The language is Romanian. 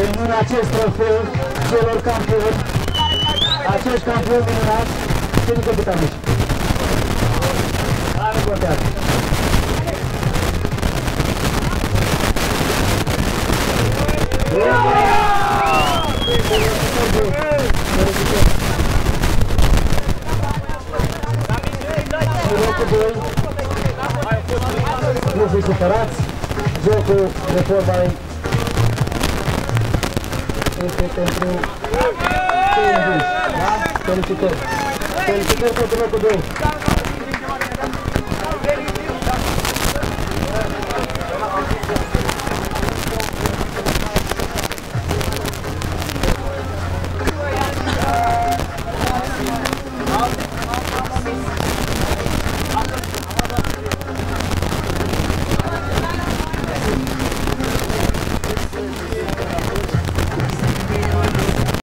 de în acest trofeu celor campioni, acești campioni minunați, se ducă buta mici. Hai, nu contează. Nu fii supărați, jocul de fotbal este pentru cei înviți, da? Felicitări! Felicitări pentru locul 2!